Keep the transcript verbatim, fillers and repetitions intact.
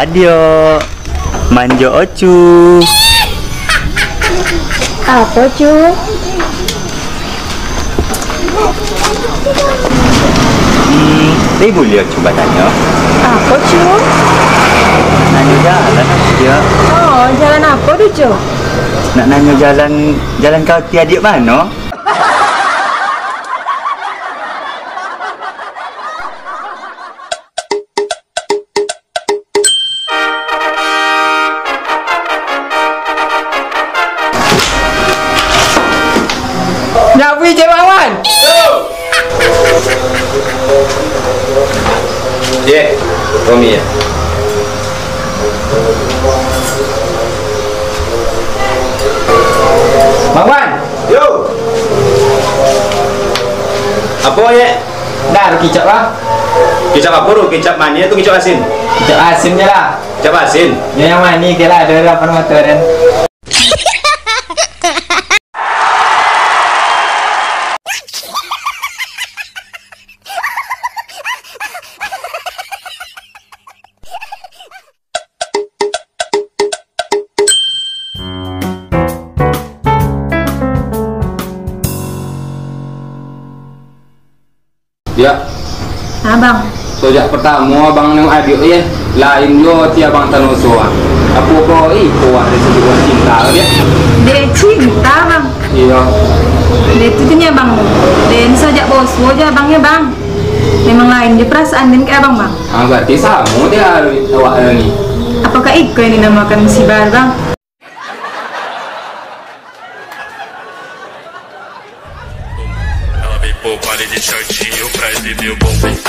Adio manjo ocu. Apa cu? Hmm, ibu lihat coba tanya. Apa cu? Nanya jalan dia. Oh, jalan apa tu cu? Nak nanya jalan jalan kau ti adik mana? Nyawi Jemawan. Ye, Romi ya. Bangwan. Yo. Apa ye? Dah kicap lah. Kicap apa tu? Kicap manis tu kicap asin. Kicap asin je lah. Kicap asin. Yang manis je lah ada lapan mata dan. Ya. Abang. Sejak pertama abang nang adik ya, lain yo ti abang tanoso. Apa ko i ko ada sebuah cinta ya. Dia cinta bang. Iya. Dia itu nya bang. Dan sejak bos aja abangnya bang. Memang lain dia perasaan dan kayak abang bang. Ah berarti sama dia awak ni. Apakah iko yang dinamakan musibah bang? Pô, parei de shortinho pra exibir o bumbum.